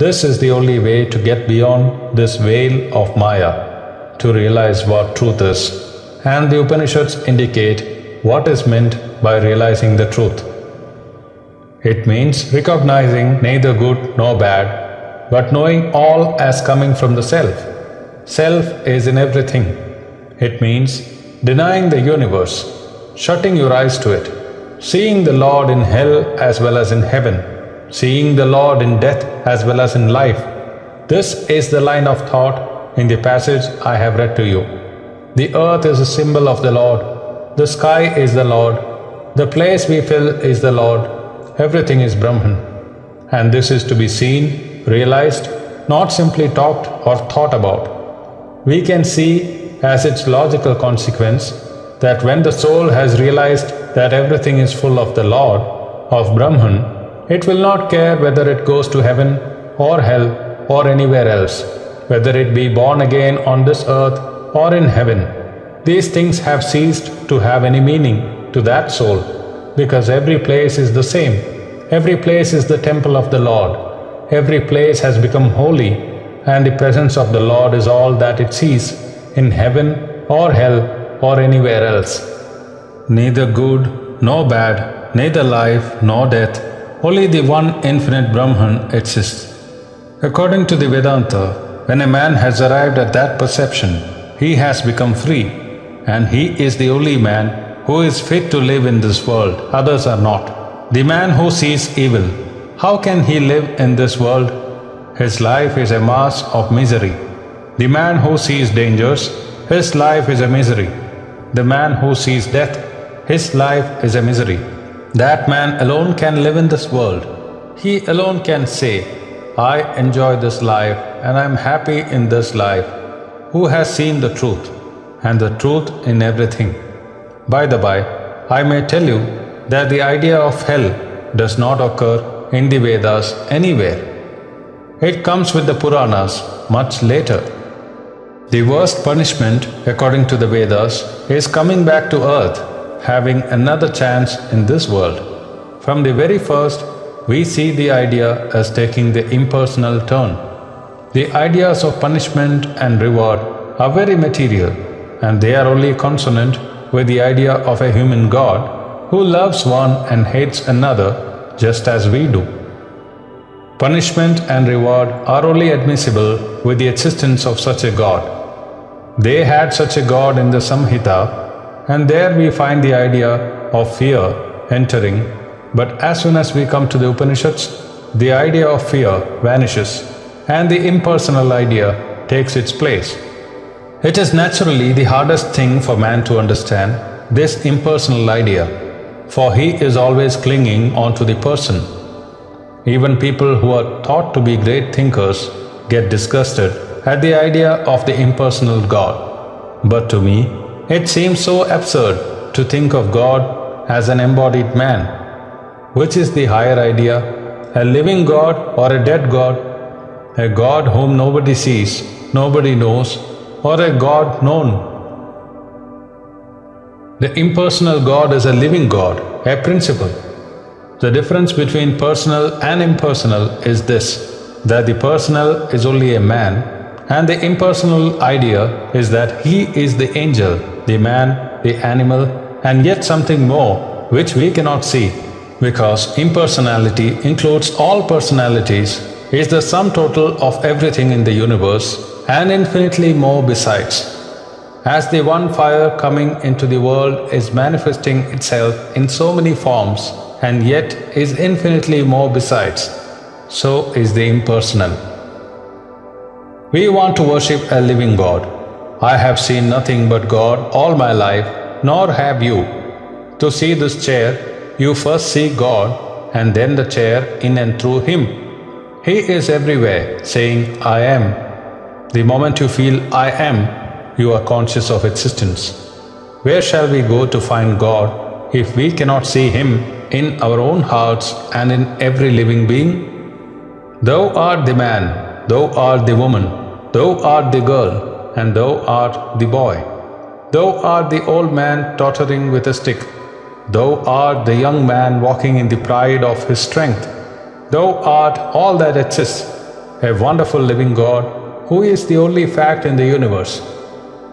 This is the only way to get beyond this veil of Maya, to realize what truth is. And the Upanishads indicate what is meant by realizing the truth. It means recognizing neither good nor bad, but knowing all as coming from the self. Self is in everything. It means denying the universe, shutting your eyes to it, seeing the Lord in hell as well as in heaven, seeing the Lord in death as well as in life. This is the line of thought in the passage I have read to you. The earth is a symbol of the Lord, the sky is the Lord, the place we fill is the Lord. Everything is Brahman, and this is to be seen, realized, not simply talked or thought about. We can see as its logical consequence that when the soul has realized that everything is full of the Lord, of Brahman, it will not care whether it goes to heaven or hell or anywhere else, whether it be born again on this earth or in heaven. These things have ceased to have any meaning to that soul, because every place is the same. Every place is the temple of the Lord. Every place has become holy, and the presence of the Lord is all that it sees, in heaven or hell or anywhere else. Neither good nor bad, neither life nor death, only the one infinite Brahman exists. According to the Vedanta, when a man has arrived at that perception, he has become free, and he is the only man who is fit to live in this world, others are not. The man who sees evil, how can he live in this world? His life is a mass of misery. The man who sees dangers, his life is a misery. The man who sees death, his life is a misery. That man alone can live in this world. He alone can say, I enjoy this life and I am happy in this life. Who has seen the truth, and the truth in everything? By the by, I may tell you that the idea of hell does not occur in the Vedas anywhere. It comes with the Puranas much later. The worst punishment, according to the Vedas, is coming back to earth, having another chance in this world. From the very first, we see the idea as taking the impersonal turn. The ideas of punishment and reward are very material, and they are only consonant with the idea of a human God who loves one and hates another just as we do. Punishment and reward are only admissible with the existence of such a God. They had such a God in the Samhita, and there we find the idea of fear entering, but as soon as we come to the Upanishads, the idea of fear vanishes and the impersonal idea takes its place. It is naturally the hardest thing for man to understand, this impersonal idea, for he is always clinging onto the person. Even people who are thought to be great thinkers get disgusted at the idea of the impersonal God. But to me, it seems so absurd to think of God as an embodied man. Which is the higher idea, a living God or a dead God? A God whom nobody sees, nobody knows, or a God known. The impersonal God is a living God, a principle. The difference between personal and impersonal is this, that the personal is only a man, and the impersonal idea is that he is the angel, the man, the animal, and yet something more which we cannot see, because impersonality includes all personalities, is the sum total of everything in the universe, and infinitely more besides. As the one fire coming into the world is manifesting itself in so many forms, and yet is infinitely more besides, so is the impersonal. We want to worship a living God. I have seen nothing but God all my life, nor have you. To see this chair, you first see God, and then the chair in and through Him. He is everywhere, saying, I am. The moment you feel I am, you are conscious of existence. Where shall we go to find God if we cannot see Him in our own hearts and in every living being? Thou art the man, thou art the woman, thou art the girl, and thou art the boy. Thou art the old man tottering with a stick. Thou art the young man walking in the pride of his strength. Thou art all that exists. a wonderful living God who is the only fact in the universe.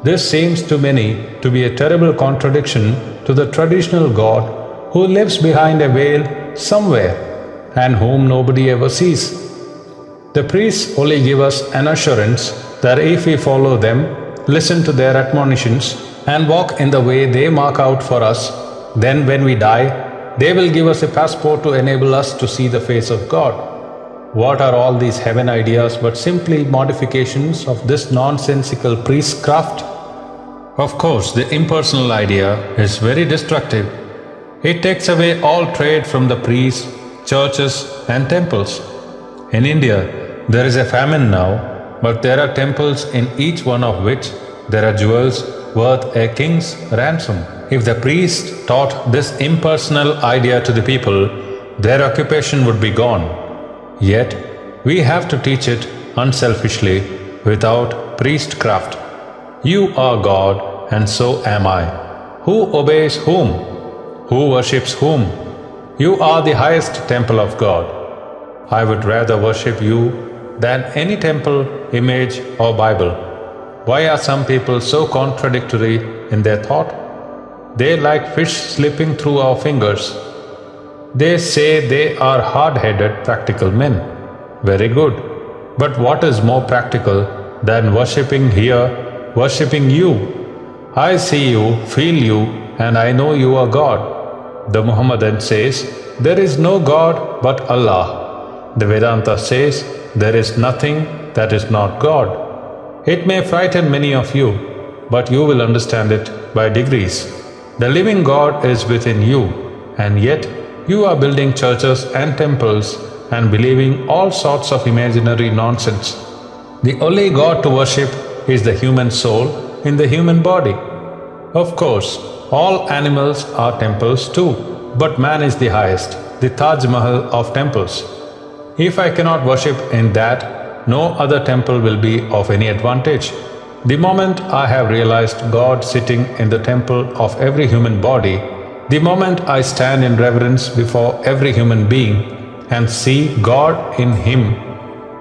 This seems to many to be a terrible contradiction to the traditional God who lives behind a veil somewhere and whom nobody ever sees. The priests only give us an assurance that if we follow them, listen to their admonitions, and walk in the way they mark out for us, then when we die, they will give us a passport to enable us to see the face of God. What are all these heaven ideas but simply modifications of this nonsensical priestcraft? Of course, the impersonal idea is very destructive. It takes away all trade from the priests, churches and temples. In India, there is a famine now, but there are temples in each one of which there are jewels worth a king's ransom. If the priests taught this impersonal idea to the people, their occupation would be gone. Yet, we have to teach it unselfishly, without priestcraft. You are God and so am I. Who obeys whom? Who worships whom? You are the highest temple of God. I would rather worship you than any temple, image or Bible. Why are some people so contradictory in their thought? They like fish slipping through our fingers. They say they are hard-headed practical men. Very good. But what is more practical than worshipping here, worshipping you? I see you, feel you, and I know you are God. The Mohammedan says, there is no God but Allah. The Vedanta says, there is nothing that is not God. It may frighten many of you, but you will understand it by degrees. The living God is within you, and yet you are building churches and temples and believing all sorts of imaginary nonsense. The only God to worship is the human soul in the human body. Of course, all animals are temples too, but man is the highest, the Taj Mahal of temples. If I cannot worship in that, no other temple will be of any advantage. The moment I have realized God sitting in the temple of every human body, the moment I stand in reverence before every human being and see God in him,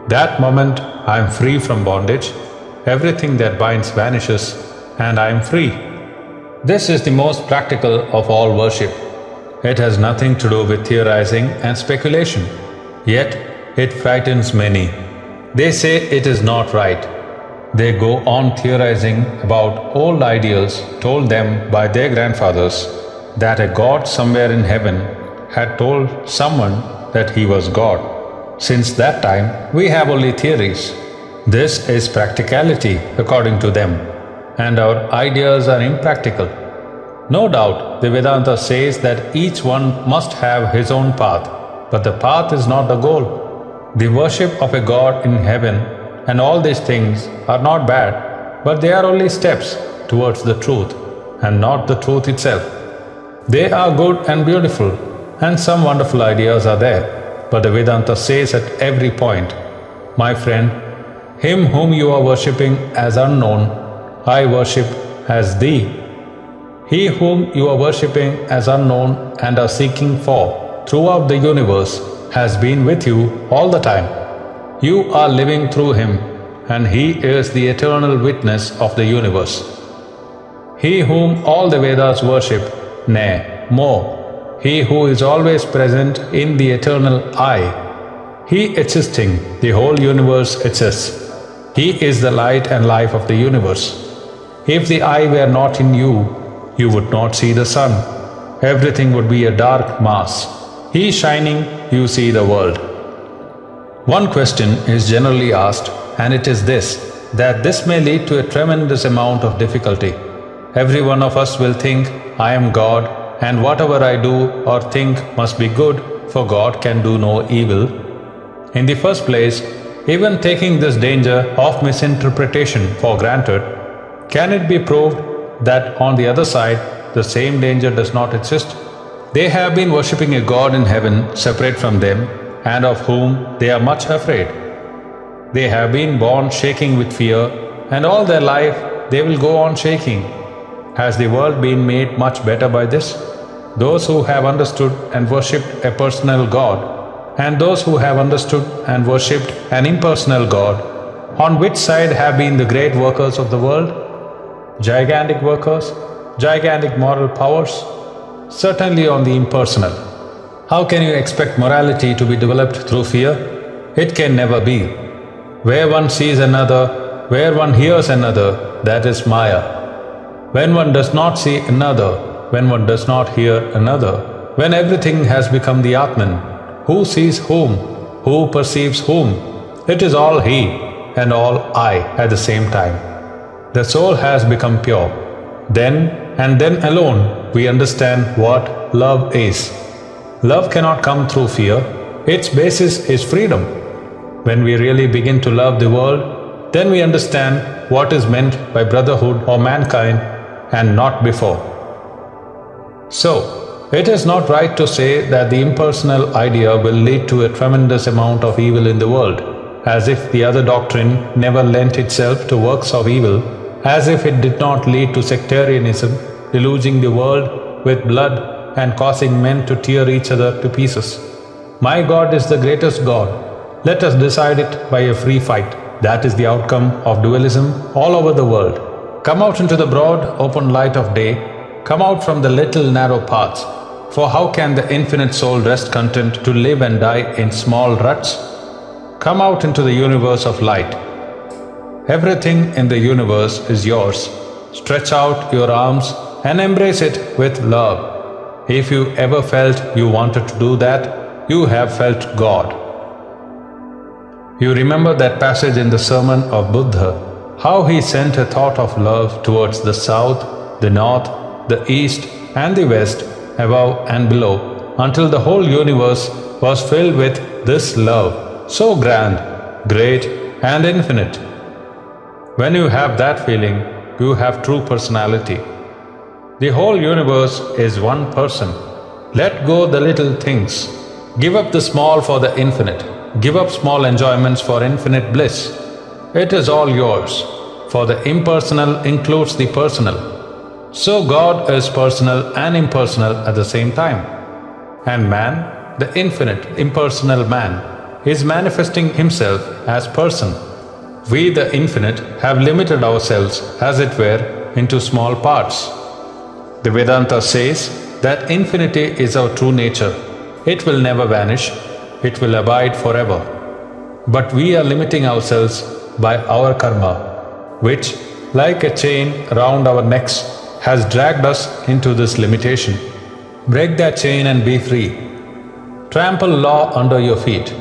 that moment I am free from bondage, everything that binds vanishes, and I am free. This is the most practical of all worship. It has nothing to do with theorizing and speculation, yet it frightens many. They say it is not right. They go on theorizing about old ideals told them by their grandfathers, that a God somewhere in heaven had told someone that he was God. Since that time, we have only theories. This is practicality, according to them, and our ideas are impractical. No doubt, the Vedanta says that each one must have his own path, but the path is not the goal. The worship of a God in heaven and all these things are not bad, but they are only steps towards the truth and not the truth itself. They are good and beautiful, and some wonderful ideas are there, but the Vedanta says at every point, my friend, him whom you are worshipping as unknown, I worship as thee. He whom you are worshipping as unknown and are seeking for throughout the universe has been with you all the time. You are living through him, and he is the eternal witness of the universe. He whom all the Vedas worship, nay, more, he who is always present in the eternal I. He existing, the whole universe exists. He is the light and life of the universe. If the I were not in you, you would not see the sun. Everything would be a dark mass. He shining, you see the world. One question is generally asked, and it is this, that this may lead to a tremendous amount of difficulty. Every one of us will think, I am God, and whatever I do or think must be good, for God can do no evil. In the first place, even taking this danger of misinterpretation for granted, can it be proved that on the other side, the same danger does not exist? They have been worshipping a God in heaven separate from them, and of whom they are much afraid. They have been born shaking with fear, and all their life they will go on shaking. Has the world been made much better by this? Those who have understood and worshipped a personal God and those who have understood and worshipped an impersonal God, on which side have been the great workers of the world? Gigantic workers, gigantic moral powers? Certainly on the impersonal. How can you expect morality to be developed through fear? It can never be. Where one sees another, where one hears another, that is Maya. When one does not see another, when one does not hear another, when everything has become the Atman, who sees whom, who perceives whom, it is all he and all I at the same time. The soul has become pure. Then and then alone we understand what love is. Love cannot come through fear. Its basis is freedom. When we really begin to love the world, then we understand what is meant by brotherhood or mankind, and not before. So, it is not right to say that the impersonal idea will lead to a tremendous amount of evil in the world, as if the other doctrine never lent itself to works of evil, as if it did not lead to sectarianism, deluging the world with blood and causing men to tear each other to pieces. My God is the greatest God. Let us decide it by a free fight. That is the outcome of dualism all over the world. Come out into the broad, open light of day. Come out from the little narrow paths, for how can the infinite soul rest content to live and die in small ruts? Come out into the universe of light. Everything in the universe is yours. Stretch out your arms and embrace it with love. If you ever felt you wanted to do that, you have felt God. You remember that passage in the Sermon of Buddha, how he sent a thought of love towards the south, the north, the east and the west, above and below, until the whole universe was filled with this love, so grand, great and infinite. When you have that feeling, you have true personality. The whole universe is one person. Let go the little things. Give up the small for the infinite. Give up small enjoyments for infinite bliss. It is all yours, for the impersonal includes the personal. So God is personal and impersonal at the same time. And man, the infinite, impersonal man, is manifesting himself as person. We, the infinite, have limited ourselves, as it were, into small parts. The Vedanta says that infinity is our true nature. It will never vanish. It will abide forever. But we are limiting ourselves by our karma, which, like a chain round our necks, has dragged us into this limitation. Break that chain and be free. Trample law under your feet.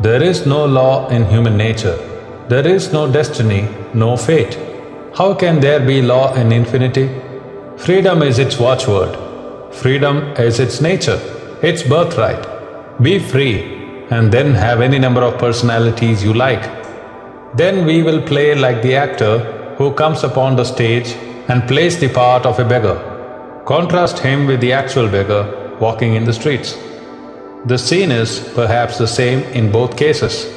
There is no law in human nature. There is no destiny, no fate. How can there be law in infinity? Freedom is its watchword. Freedom is its nature, its birthright. Be free, and then have any number of personalities you like. Then we will play like the actor who comes upon the stage and plays the part of a beggar. Contrast him with the actual beggar walking in the streets. The scene is perhaps the same in both cases.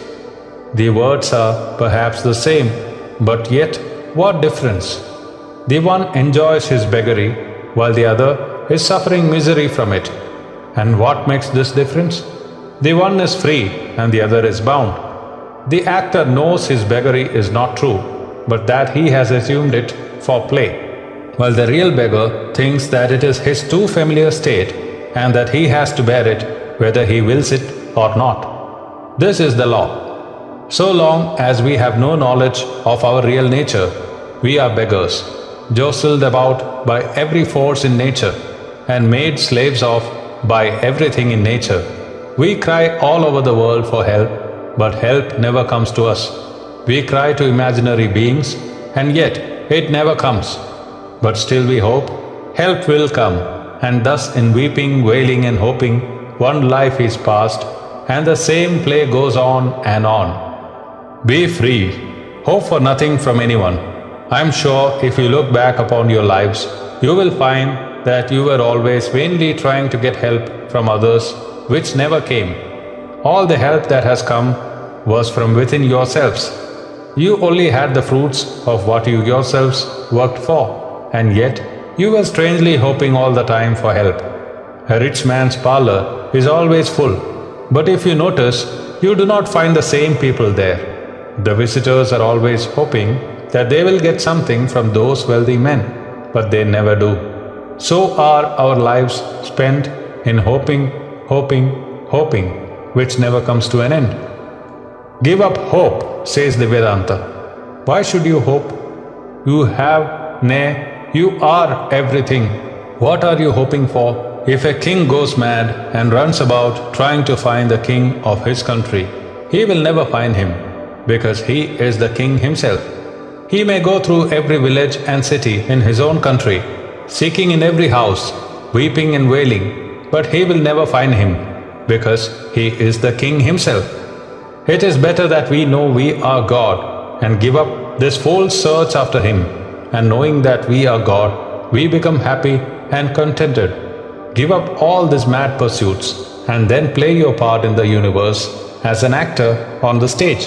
The words are perhaps the same, but yet what difference? The one enjoys his beggary, while the other is suffering misery from it. And what makes this difference? The one is free and the other is bound. The actor knows his beggary is not true, but that he has assumed it for play, while the real beggar thinks that it is his too familiar state and that he has to bear it whether he wills it or not. This is the law. So long as we have no knowledge of our real nature, we are beggars, jostled about by every force in nature and made slaves of by everything in nature. We cry all over the world for help, but help never comes to us. We cry to imaginary beings, and yet it never comes. But still we hope, help will come, and thus in weeping, wailing and hoping, one life is passed, and the same play goes on and on. Be free. Hope for nothing from anyone. I'm sure if you look back upon your lives, you will find that you were always vainly trying to get help from others, which never came. All the help that has come was from within yourselves. You only had the fruits of what you yourselves worked for, and yet you were strangely hoping all the time for help. A rich man's parlour is always full, But if you notice, you do not find the same people there. The visitors are always hoping that they will get something from those wealthy men, but they never do. So are our lives spent in hoping, hoping, hoping, which never comes to an end. Give up hope, says the Vedanta. Why should you hope? You have, nay, you are everything. What are you hoping for? If a king goes mad and runs about trying to find the king of his country, he will never find him, because he is the king himself. He may go through every village and city in his own country, seeking in every house, weeping and wailing, but he will never find him, because he is the king himself. It is better that we know we are God and give up this false search after him, and knowing that we are God, we become happy and contented. Give up all these mad pursuits and then play your part in the universe as an actor on the stage.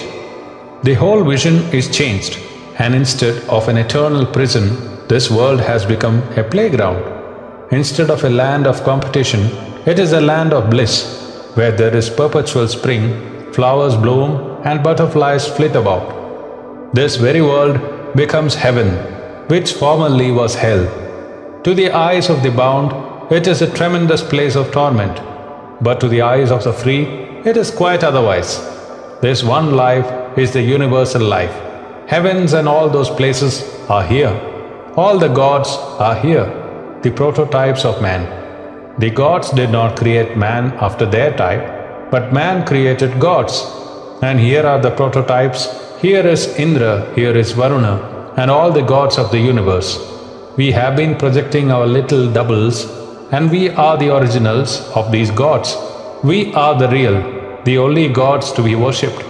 The whole vision is changed, and instead of an eternal prison, this world has become a playground. Instead of a land of competition, it is a land of bliss, where there is perpetual spring, flowers bloom and butterflies flit about. This very world becomes heaven, which formerly was hell. To the eyes of the bound, it is a tremendous place of torment, but to the eyes of the free, it is quite otherwise. This one life is the universal life. Heavens and all those places are here. All the gods are here, the prototypes of man. The gods did not create man after their type, but man created gods. And here are the prototypes. Here is Indra, here is Varuna, and all the gods of the universe. We have been projecting our little doubles, and we are the originals of these gods. We are the real, the only gods to be worshipped.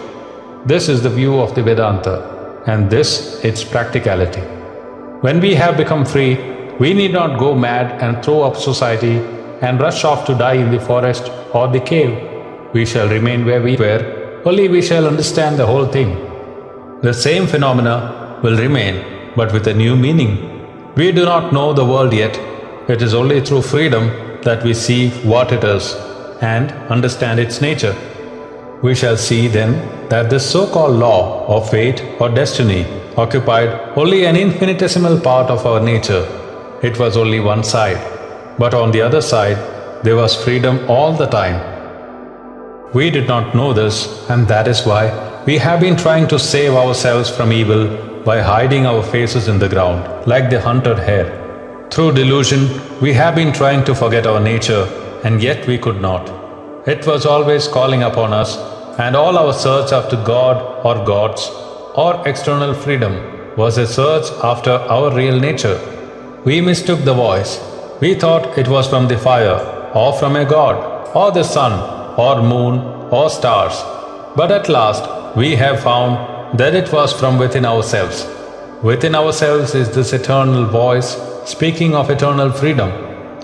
This is the view of the Vedanta, and this its practicality. When we have become free, we need not go mad and throw up society and rush off to die in the forest or the cave. We shall remain where we were, only we shall understand the whole thing. The same phenomena will remain, but with a new meaning. We do not know the world yet. It is only through freedom that we see what it is and understand its nature. We shall see then that this so-called law of fate or destiny occupied only an infinitesimal part of our nature. It was only one side, but on the other side, there was freedom all the time. We did not know this, and that is why we have been trying to save ourselves from evil by hiding our faces in the ground, like the hunted hare. Through delusion, we have been trying to forget our nature, and yet we could not. It was always calling upon us, and all our search after God or gods or external freedom was a search after our real nature. We mistook the voice. We thought it was from the fire or from a god or the sun or moon or stars. But at last we have found that it was from within ourselves. Within ourselves is this eternal voice speaking of eternal freedom.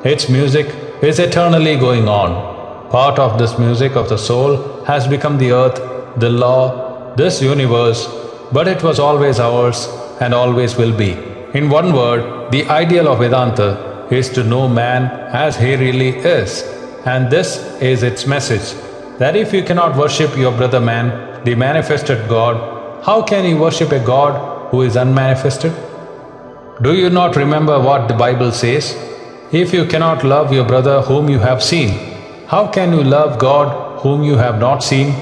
Its music is eternally going on. Part of this music of the soul has become the earth, the law, this universe, but it was always ours and always will be. In one word, the ideal of Vedanta is to know man as he really is, and this is its message, that if you cannot worship your brother man, the manifested God, how can you worship a God who is unmanifested? Do you not remember what the Bible says? If you cannot love your brother whom you have seen, how can you love God whom you have not seen?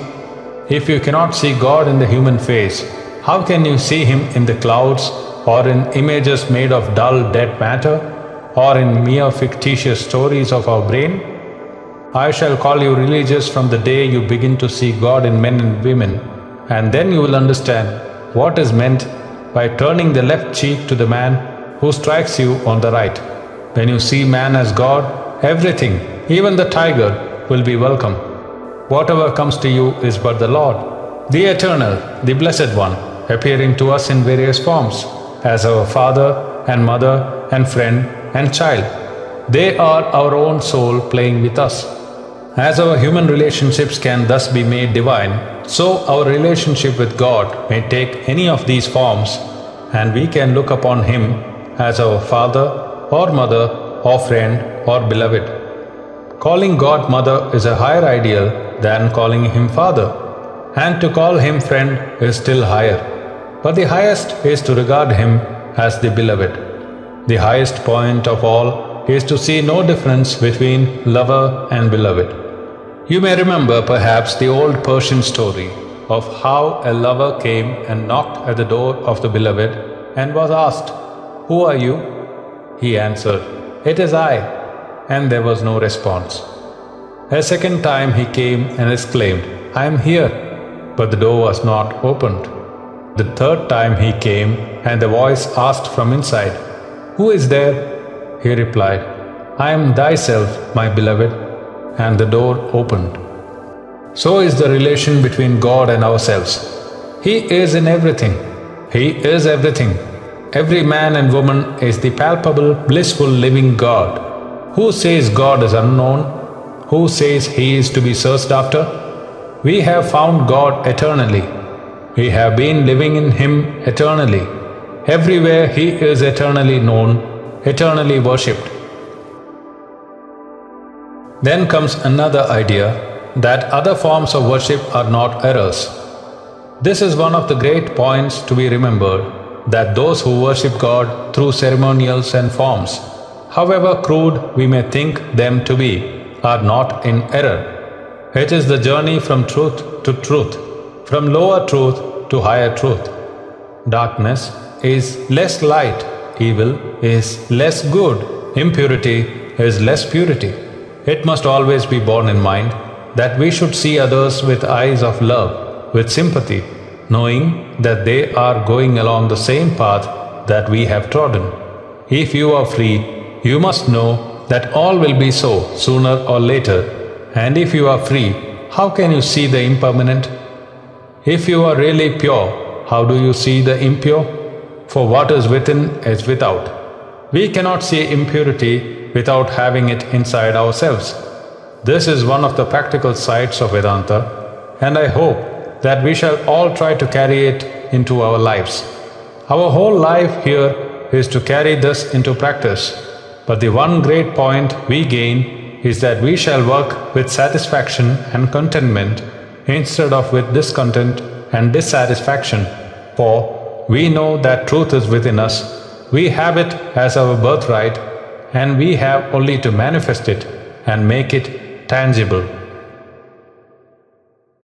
If you cannot see God in the human face, how can you see Him in the clouds or in images made of dull dead matter or in mere fictitious stories of our brain? I shall call you religious from the day you begin to see God in men and women, and then you will understand what is meant by turning the left cheek to the man who strikes you on the right. When you see man as God, everything, even the tiger, will be welcome. Whatever comes to you is but the Lord, the Eternal, the Blessed One, appearing to us in various forms, as our father and mother and friend and child. They are our own soul playing with us. As our human relationships can thus be made divine, so our relationship with God may take any of these forms, and we can look upon Him as our father or mother or friend or beloved. Calling God Mother is a higher ideal than calling him father, and to call him friend is still higher. But the highest is to regard him as the beloved. The highest point of all is to see no difference between lover and beloved. You may remember perhaps the old Persian story of how a lover came and knocked at the door of the beloved and was asked, "Who are you?" He answered, "It is I," and there was no response. A second time he came and exclaimed, "I am here," but the door was not opened. The third time he came and the voice asked from inside, "Who is there?" He replied, "I am thyself, my beloved," and the door opened. So is the relation between God and ourselves. He is in everything. He is everything. Every man and woman is the palpable, blissful, living God. Who says God is unknown? Who says He is to be searched after? We have found God eternally. We have been living in Him eternally. Everywhere He is eternally known, eternally worshipped. Then comes another idea, that other forms of worship are not errors. This is one of the great points to be remembered, that those who worship God through ceremonials and forms, however crude we may think them to be, are not in error. It is the journey from truth to truth, from lower truth to higher truth. Darkness is less light, evil is less good, impurity is less purity. It must always be borne in mind that we should see others with eyes of love, with sympathy, knowing that they are going along the same path that we have trodden. If you are free, you must know that all will be so, sooner or later. And if you are free, how can you see the impermanent? If you are really pure, how do you see the impure? For what is within is without. We cannot see impurity without having it inside ourselves. This is one of the practical sides of Vedanta, and I hope that we shall all try to carry it into our lives. Our whole life here is to carry this into practice, but the one great point we gain is that we shall work with satisfaction and contentment instead of with discontent and dissatisfaction, for we know that truth is within us, we have it as our birthright, and we have only to manifest it and make it tangible.